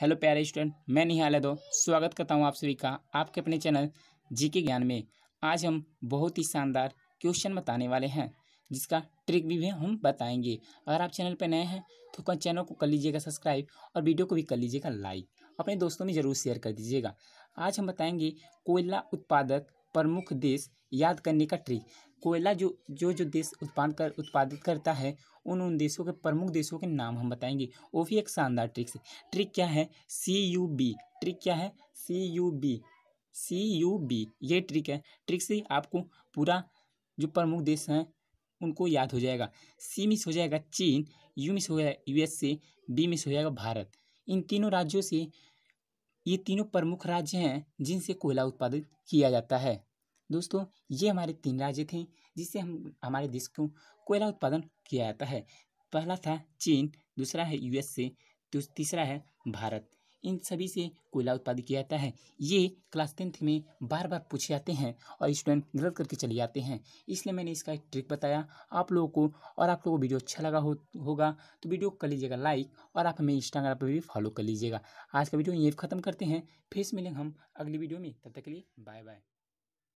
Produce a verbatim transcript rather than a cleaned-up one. Hello प्यारे student, मैं निहाल दो स्वागत करता हूं आप सभी का आपके अपने चैनल जीके ज्ञान में। आज हम बहुत ही शानदार क्वेश्चन बताने वाले हैं जिसका ट्रिक भी, भी हम बताएंगे। अगर आप चैनल पर नए हैं तो चैनल को कर लीजिएगा सब्सक्राइब और वीडियो को भी कर लीजिएगा लाइक, अपने दोस्तों में ज़रूर शेयर कर दीजिएगा। आज हम बताएँगे कोयला उत्पादक प्रमुख देश याद करने का ट्रिक। कोयला जो जो जो देश उत्पादन कर उत्पादित करता है उन उन देशों के प्रमुख देशों के नाम हम बताएंगे, वो भी एक शानदार ट्रिक से। ट्रिक क्या है? C U B. ट्रिक क्या है? C U B. C U B ये ट्रिक है। ट्रिक से आपको पूरा जो प्रमुख देश हैं उनको याद हो जाएगा। सी मिस हो जाएगा चीन, यू मिस हो जाएगा यू एस ए, बी मिस हो जाएगा भारत। इन तीनों राज्यों से, ये तीनों प्रमुख राज्य हैं जिनसे कोयला उत्पादित किया जाता है। दोस्तों ये हमारे तीन राज्य थे जिससे हम हमारे देश को कोयला उत्पादन किया जाता है। पहला था चीन, दूसरा है यू एस ए, तीसरा है भारत। इन सभी से कोयला उत्पादित किया जाता है। ये क्लास टेंथ में बार बार पूछे जाते हैं और स्टूडेंट गलत करके चले जाते हैं, इसलिए मैंने इसका एक ट्रिक बताया आप लोगों को। और आप लोगों को वीडियो अच्छा लगा हो, होगा तो वीडियो कर लीजिएगा लाइक और आप हमें इंस्टाग्राम पर भी फॉलो कर लीजिएगा। आज का वीडियो ये खत्म करते हैं, फिर मिलेंगे हम अगली वीडियो में। तब तक के लिए बाय बाय।